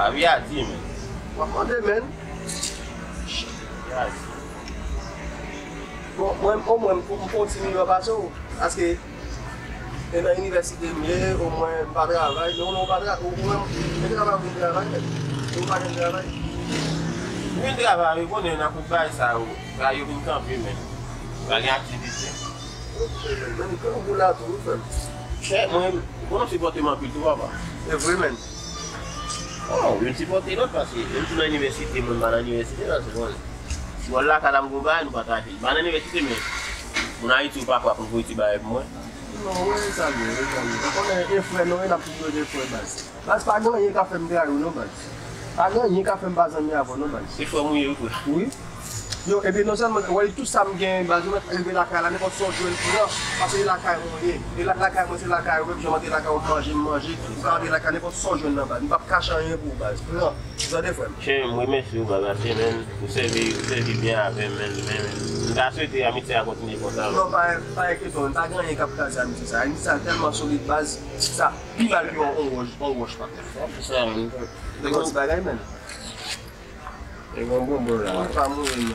Ah oui, à dire, man. Vous comprenez, man? Yes. Bon, moi, je continue à passer. Parce que, dans l'université, au moins, je ne travaille pas. Non, pas travail. Au moins, je travaille pour travail. Je ne travaille pas de travail. Je ne travaille pas de travail. Je ne travaille pas de travail. Quand vous l'avez fait, moi je supporte mon pile, tu vois pas? C'est vrai, même. Oh, je supporte l'autre parce que je suis dans l'université, je suis dans l'université, c'est bon. Si on l'a, quand on va, nous partagons. Je suis dans l'université, mais on a eu tout papa pour vous, tu vas avec moi. Non, oui, ça vient, ça vient. On a un frère, on a plus de frères. Parce que pardon, il y a un café, mais non, pardon, il y a un café, mais non, c'est frère, oui. Oui. Non, et bien non seulement, tout ça me gagne, je vais la caille, la n'importe quoi, je vais parce que la caille, on est, la caille, c'est la caille, je vais la caille, manger, je la caille, n'importe quoi, je ne vais pas cacher rien pour vous. Vous avez des frères? Oui, monsieur, vous servez bien avec moi. Vous avez souhaité amitié à votre niveau. Non, pas écrit, on n'a rien capable d'amitié. Ça a tellement solide base, ça pile à lui, on roche pas. C'est ça, c'est bon, bagaille, même. C'est bon, bon, là. Pas mourir, même.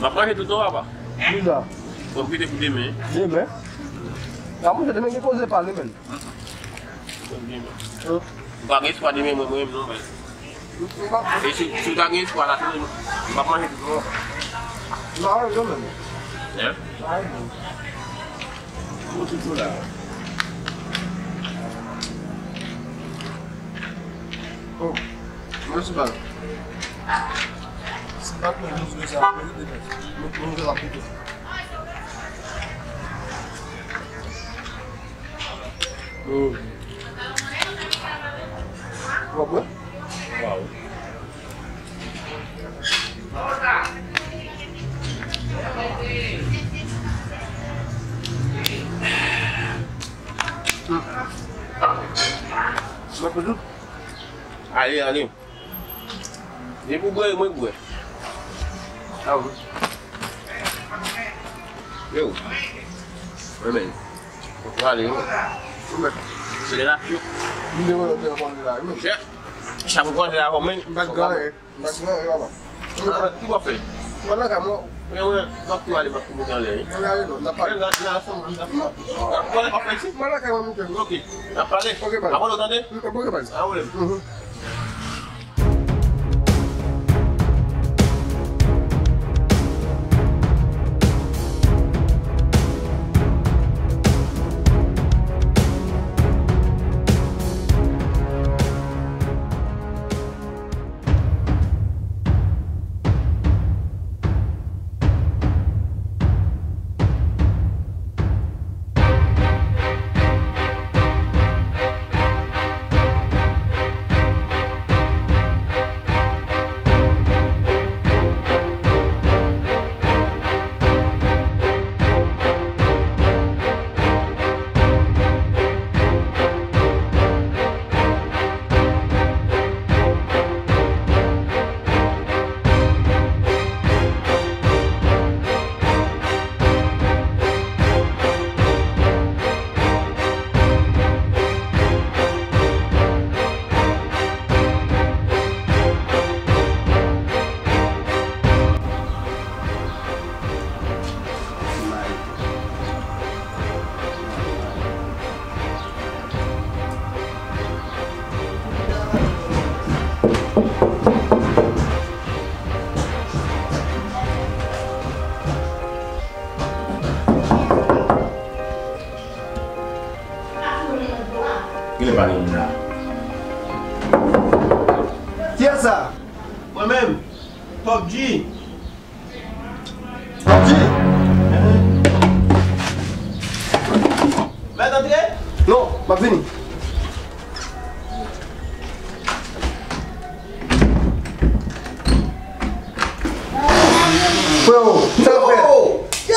Ma proche est tout là-bas. Oui, là. Faut que tu écoutes demain. Demain? Ah, moi, je demain, je pose parler, même. Demain. Tu vas gagner ce soir demain, moi-même, non, mais. Et si tu gagnes ce soir, là, tu vas manger tout le monde. Tu vas manger tout le monde. Hein? Tout là. Oh, moi c'est pas. C'est pas que nous nous avons eu des bêtes. Nous nous avons eu des bêtes. Oh. Tu vois quoi? Waouh. Allez, allez. J'ai pour boire, moi, boire. Ah oui. Yo. Oui, mais. Faut aller. C'est là. Je vais prendre là. Je vais prendre là. Je vais Frère,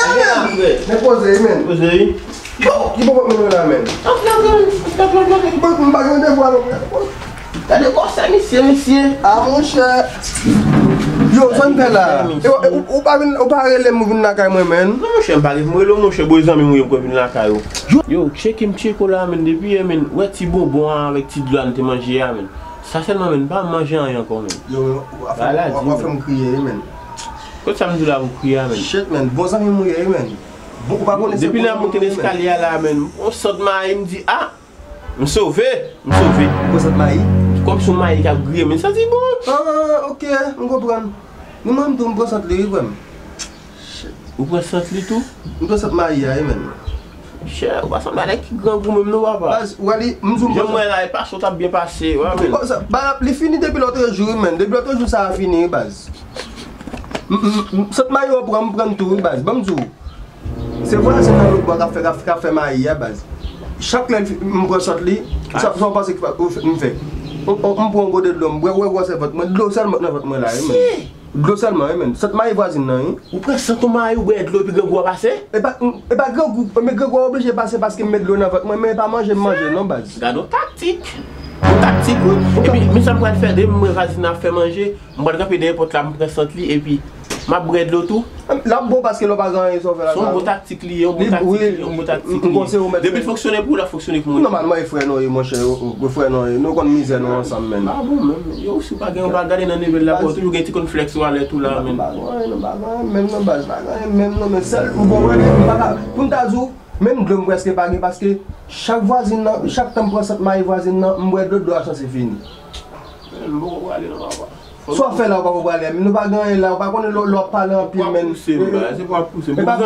Je ne sais pas. Ça seulement même pas manger rien quand même. On va faire crier même. Quand ça me dit là vous crier même. Shit même, bon ami mouillé même. Beaucoup pas connaître. Depuis la montée d'escalier là même, on saute maï, me dit ah, me sauver. On saute maï. Comme son maï qui a grillé mais ça dit bon. Ah OK, on comprend. Nous même on prend saute lui même. Shit. On prend saute lui tout. On prend saute maï là même. Cher, on va s'en aller qui grand goût même nous papa. Wali, pas ça t'a bien passé. Bah, il fini depuis l'autre jour même. Depuis l'autre jour ça a fini base. Cette maillot prend tout base. Bon jour. C'est voilà c'est dans le bois café maillot base. Chaque me prend sorte li, ça va passer me fait. On prend goût de l'homme. Ouais, c'est votre l'eau seulement dans votre là même. L'eau seulement même. Cette maillot voisine ou prend cette maillot ouais l'eau puis goût passer. Et pas grand goût, mais grand goût obligé passer parce que mettre l'eau dans votre mais pas manger non base. Garde tactique et puis mais ça me va faire des voisine à faire manger, on va camper des porte là me prend sorte li et puis ma bread l'eau tout. Là bon parce que l'eau pas grand ils sont là. Son tactique li, on tactique. Depuis fonctionner pour la fonctionner pour normalement il frère non mon cher, frère non, nous connait misère non ensemble même. Ah bon même, yo aussi pas gagne on va garder dans niveau là pour toujours gagne petit complexe ou aller tout là même. Même seul ou bon pour t'azou même glom presque pas parce que chaque voisine chaque temps prend cette maille voisine on boit deux doigts ça c'est fini. Bon aller là. Soit fait là, on va aller, mais nous pas gagner là, on va connaître leur parler en pile même. C'est pas pousser, mais pas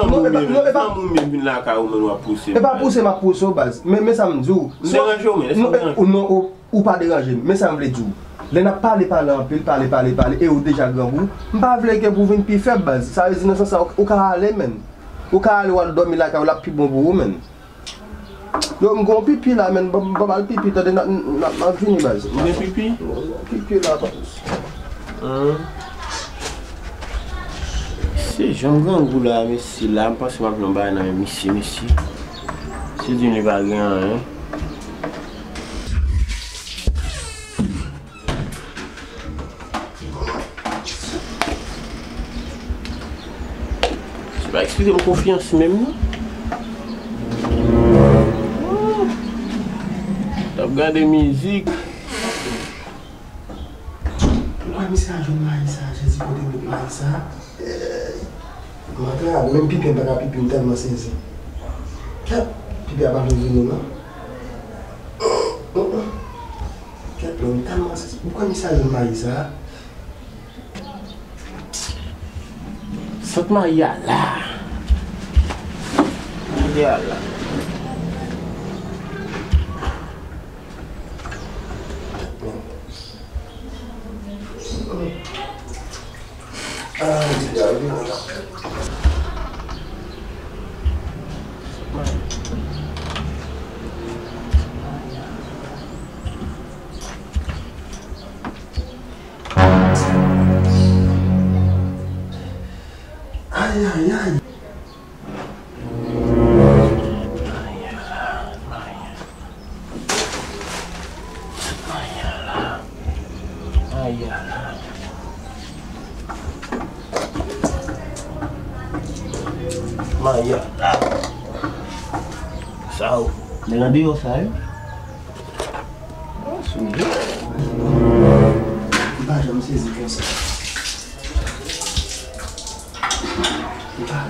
pousser ma pousse au base. Mais ça me dit. Non, ou pas déranger, mais ça me le dit. Les n'a pas parler en pile, parler et ou déjà grand goût. On pas veut que vous venez plus faible base. Ça veut dire ça au cas aller même. Au cas aller on dormir là quand la plus bon pour même. Donc on pipi là même, on va pipi dans la fini base. Pipi là c'est Jean-Grand Goula, mais c'est là, je pense que je vais aller dans monsieur. C'est du Nébaguen, hein. Je vais expliquer ma confiance même. T'as regardé la musique. Je ne sais pas. Aïe.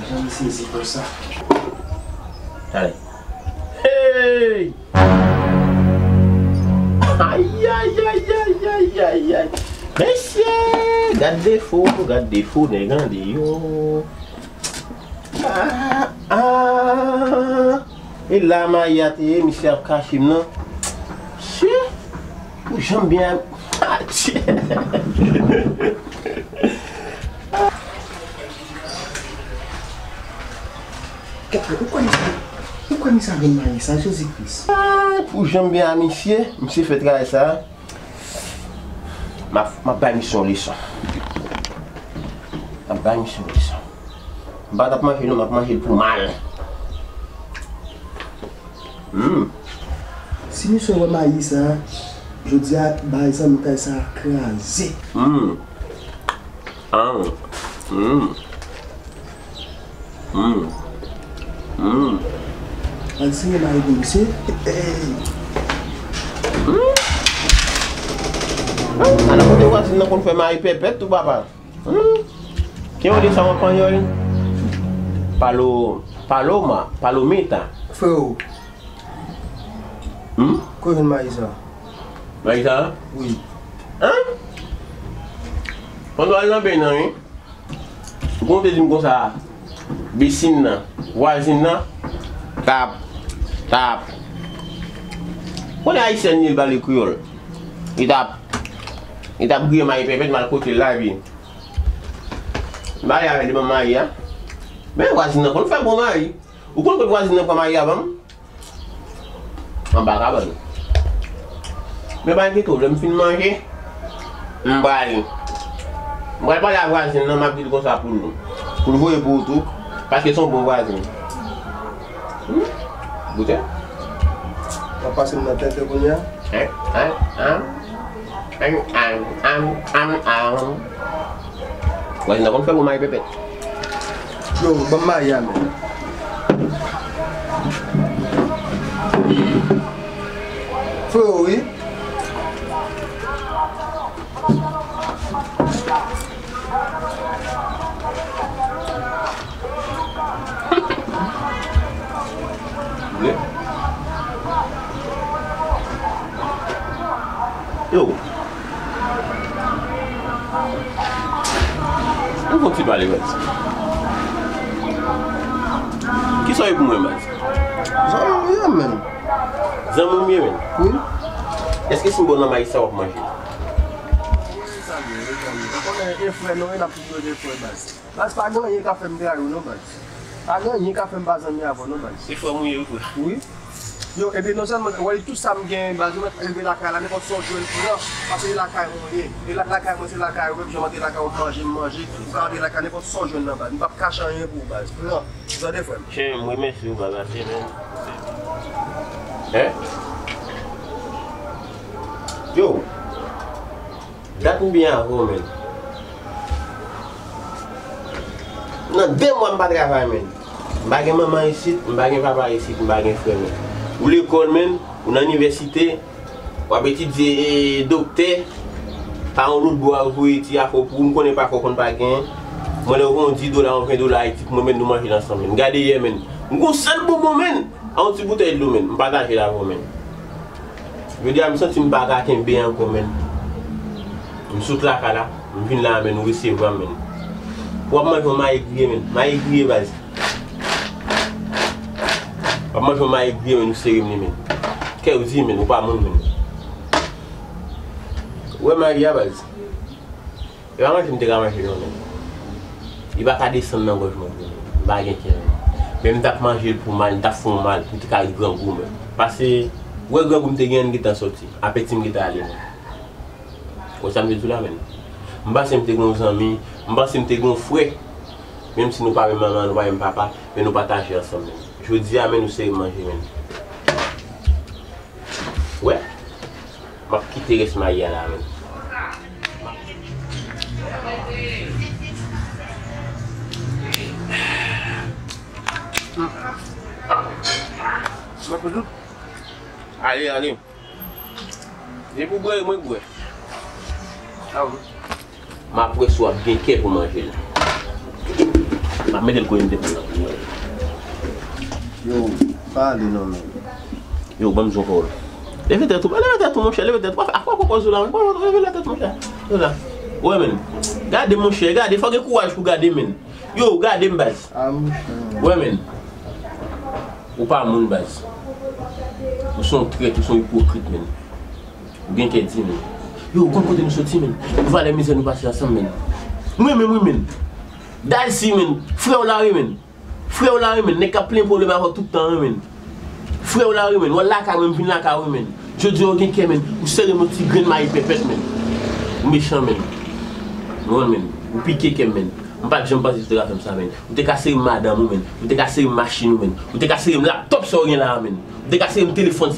Je me saisis comme ça. Allez. Hey! Aïe. Monsieur, garde des fous, des grandios. Et là, maïate, monsieur Kachim, non? Monsieur, j'aime bien. Ah, tiens! Pourquoi ça Jésus-Christ? Pour j'aime bien monsieur fait travailler ça. Ma bain mission leçon. Badat mangé non, m'a mangé pour mal. Si nous sommes maïs ça, je dis à Baïsa m'a ça craser. Ainsi il m'a dit monsieur. Ana pote wa tin nakon fe mari pepet tu papa. Qui on dit ça en espagnol? Paloma, palomita. Feu. Quoi une maïsa? Maïsa? Oui. Hein? On doit aller dans ben hein. Bon te dit comme ça. Bessine, voisine, tap. On est haïtien ni dans le créole. Il t'a brûlé ma pépette mal côté la vie. Marie avec maman Maria. Mais voisine qu'on fait bon mari. Ou qu'on peut voisine pas Maria avant. En barabane. Mais pas de problème, fin manger. M'bral pas la voisine non m'a dit comme ça pour nous. Pour vous et pour tout parce que sont bons voisins. Bouteille. On passe dans la tête de Bonia. Ouais, je n'ai pas fait pour ma pépette. Je ne sais pas si je suis là. Oui. Yo. Où vont-ils parler, Max? Qui sont-ils pour moi, Max? Zanmi ipokrit. Oui. Est-ce que c'est un bon nom à ça ou à manger? C'est ça, on a un frère, on a plusieurs frères, Max. Parce que pas grand-chose qui a fait me avant, non, Max. Pas grand-chose qui a fait me bazami avant, non, Max. C'est frère, oui. Oui. Yo, et bien non seulement, tout ça me gagne, je vais la caille, je vais parce que la caille, c'est la caille, je vais la caille, je manger, je vais la caille, je vais la caille, je vais pas cacher rien pour base. Vous avez fait. Je vous remercie, vous avez fait. Hein? Yo, date bien avant, man. Non, 2 mois, je ne vais pas travailler, man. Je ne vais pas maman ici, je ne vais pas papa ici, je ne vais pas frère. Ou l'école même, ou l'université, ou un petit docteur, pas en route boire pour nous ne connaissons pas qu'on ne pas gagner. Moi, on dit $10, $20 pour moi-même nous manger ensemble. Regardez hier, même. Nous sommes pour moi-même. On se bouteille de l'eau, on partage la moi-même. Je veux dire, je sens que je ne suis pas bien encore. Je suis là, je viens là, je recevrai. Pour moi, je vais m'écrire, vas-y. Moi je m'ai dit que nous sommes qu'est-ce que vous dites, pas moi. Oui, Maria, il va il va descendre dans le logement. Même si manger pour mal, pour mal, pour te grand goût. Parce que, si vous avez grand qui est sorti, appétit qui est allé. Vous savez tout là. Je suis un ami, je suis un frère. Même si nous ne parlons pas de maman, nous ne parlons pas de papa, mais nous partageons ensemble. Je vous dis, nous sommes manger. Ouais. Je vais quitter ce maïa là. Allez. Je vous boire, moi, boire. Ah oui. Ma pression bien qu'elle pour manger. Je vais mettre le coin de yo, pas de nom. Yo, bon jour. Levez-toi, mon cher, levez-toi. À quoi propose là? Levez la tête, mon cher. Voilà. Ouais, man. Gardez, mon cher, gardez. Faut que courage pour garder, man. Yo, gardez, base. Ouais, man. Ou pas, mon base. Nous sommes traîtres, nous sommes hypocrites, man. Bien qu'elle dit, man. Yo, quand nous sortons, man. Nous va les miser, nous passer ensemble, man. Oui, man. D'ailleurs, man. Frère, là, man. Frère la rue, n'est qu'à plein de problèmes tout le temps. Frère la rue, on l'a quand même vu la carrière. Je dis au quelqu'un, vous serez mon petit grain de maïs pépette. Méchant, vous piquez quelqu'un. Je ne pas si comme ça. Vous cassez madame, vous cassez machine, vous cassez laptop, vous cassez téléphone.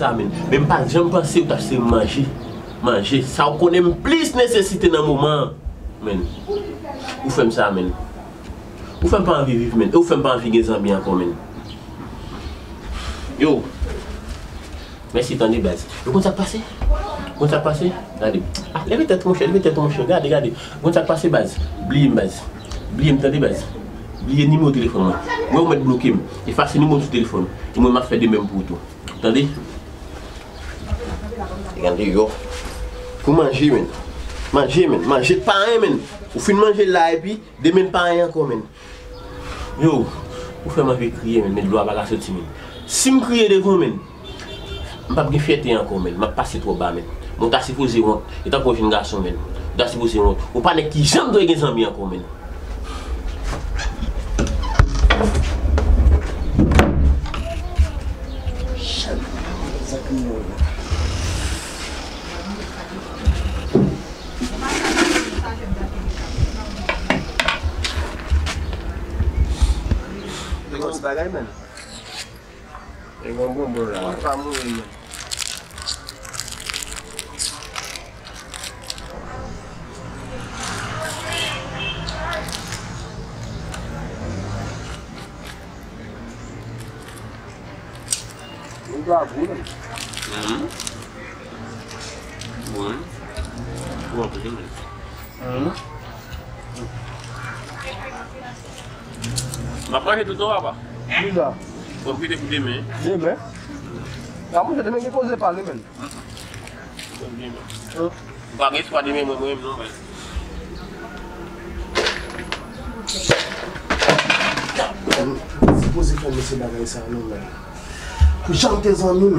Mais je ne pense pas que vous manger. Manger, ça vous connaît plus nécessité dans le moment. Vous faites ça. Vous faites pas envie de vivre. Vous faites pas envie de gagner bien encore. Yo. Merci, t'en dis bête. Comment ça passe? Comment ça passe? Regardez. Ah, levez-tête mon cher, regardez, regardez. Comment ça passe, base? Oubliez, base. Oubliez, me tendez, base. Oubliez le numéro de téléphone. Moi, vous m'avez bloqué. Effacez le numéro de téléphone. Et moi, je vais faire de même pour tout. Attendez. Regardez, yo. Vous mangez, man. Mangez, man. Mangez pas un, man. Vous finissez de manger là et puis, demain, pas un encore, man. Yo. Vous faites ma vie crier, man. Mais je dois pas la sortir, man. Si je crie devant, man. Je ne peux pas fêter encore, je ne peux pas passer trop bas. Je ne peux pas passer trop bas. Je ne peux pas passer trop bas. Je ne peux pas passer trop bas. Je ne peux pas passer trop bas. Je ne peux pas mourir. J'aime tes amis, même.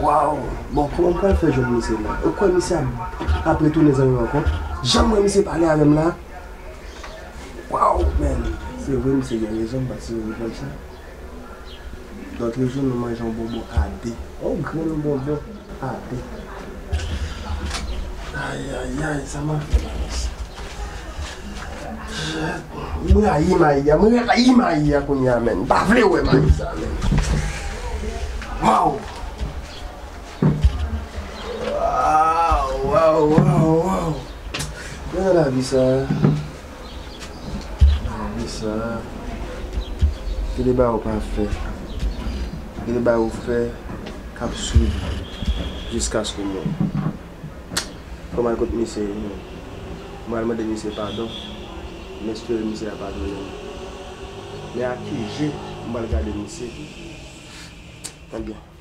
Waouh! Bon, comment on peut faire aujourd'hui, c'est là? Pourquoi on s'est après tous les amis rencontres? Jamais on s'est parlé avec moi là. Waouh, man! C'est vrai, on s'est gagné raison parce que on fait ça. Donc, les jours, nous mangeons bonbon AD. Oh, grand bonbon AD. Aïe, aïe, aïe, ça m'a fait mal. Je ne sais pas si je suis là. Wow! Wow! Wow! Regarde la vie, ça. C'est des barres pas fait. C'est des barres fait. Capsule. Jusqu'à ce que nous. Comment est-ce que nous avons dit pardon? Mais je ne sais pas si je suis là. Mais à qui je vais regarder le monsieur. Très bien.